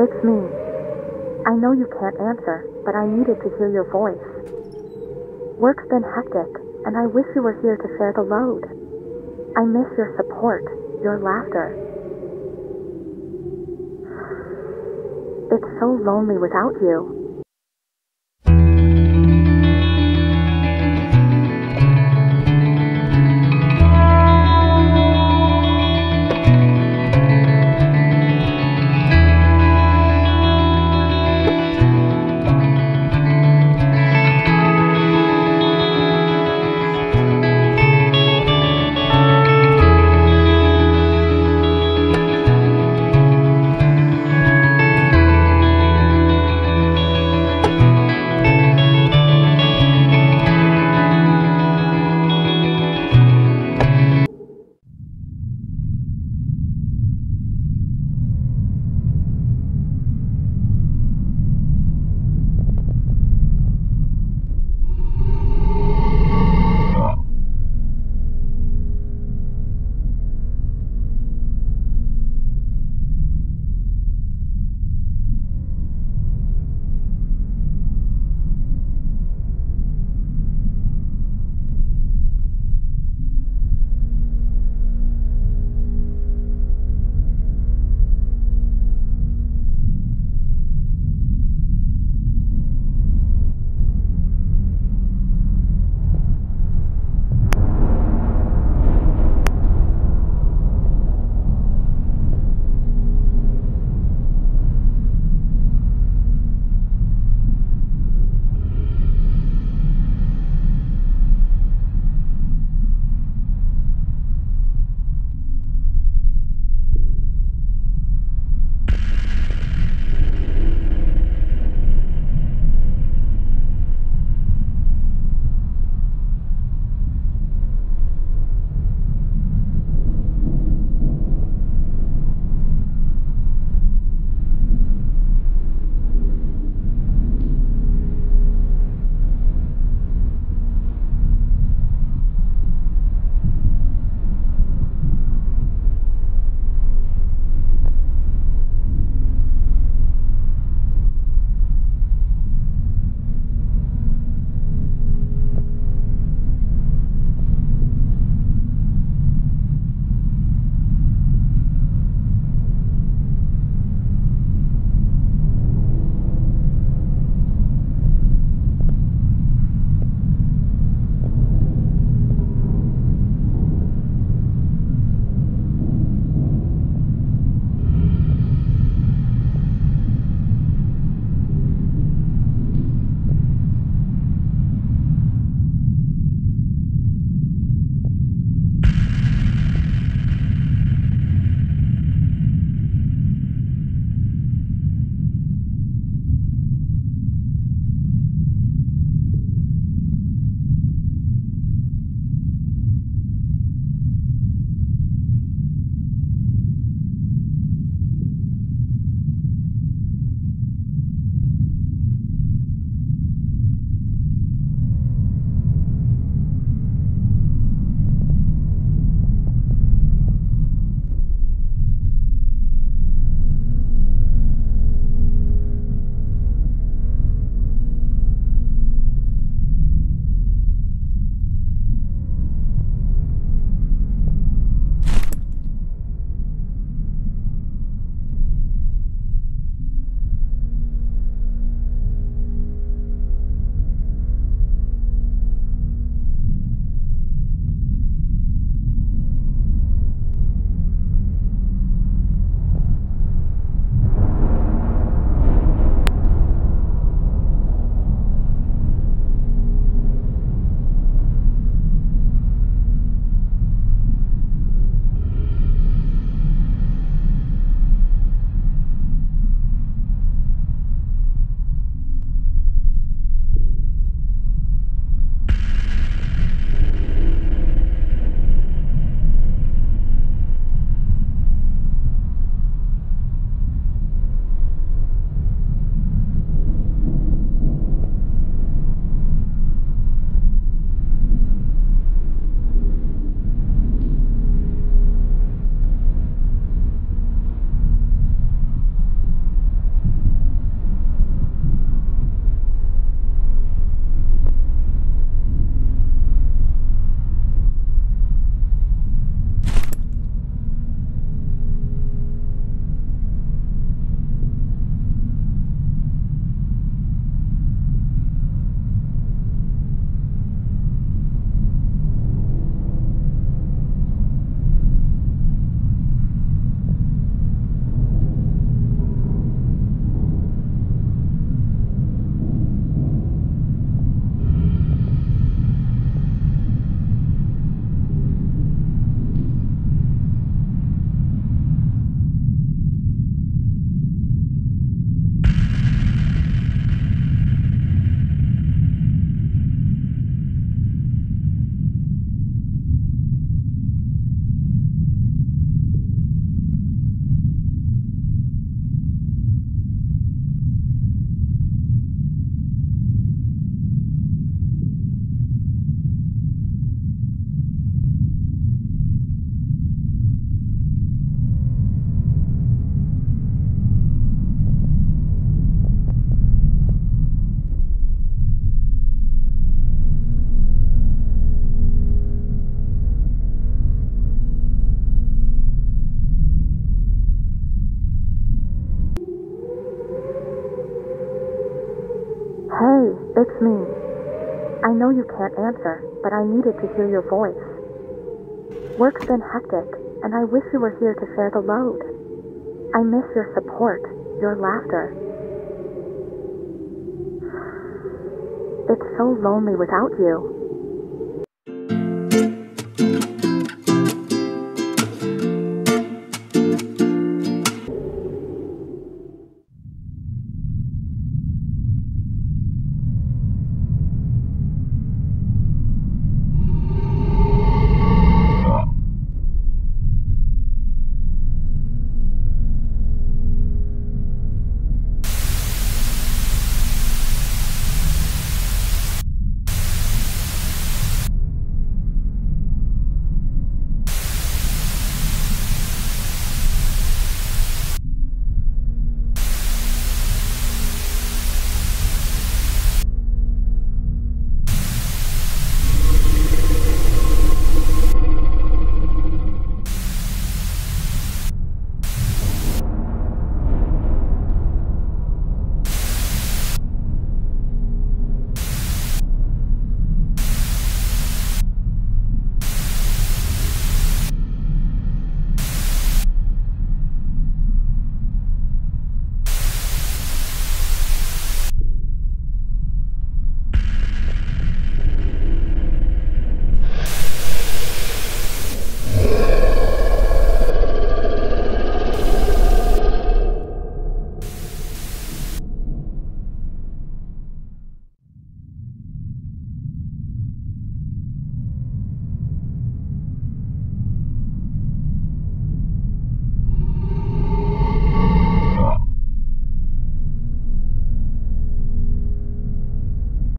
It's me. I know you can't answer, but I needed to hear your voice. Work's been hectic, and I wish you were here to share the load. I miss your support, your laughter. It's so lonely without you. It's me. I know you can't answer, but I needed to hear your voice. Work's been hectic, and I wish you were here to share the load. I miss your support, your laughter. It's so lonely without you.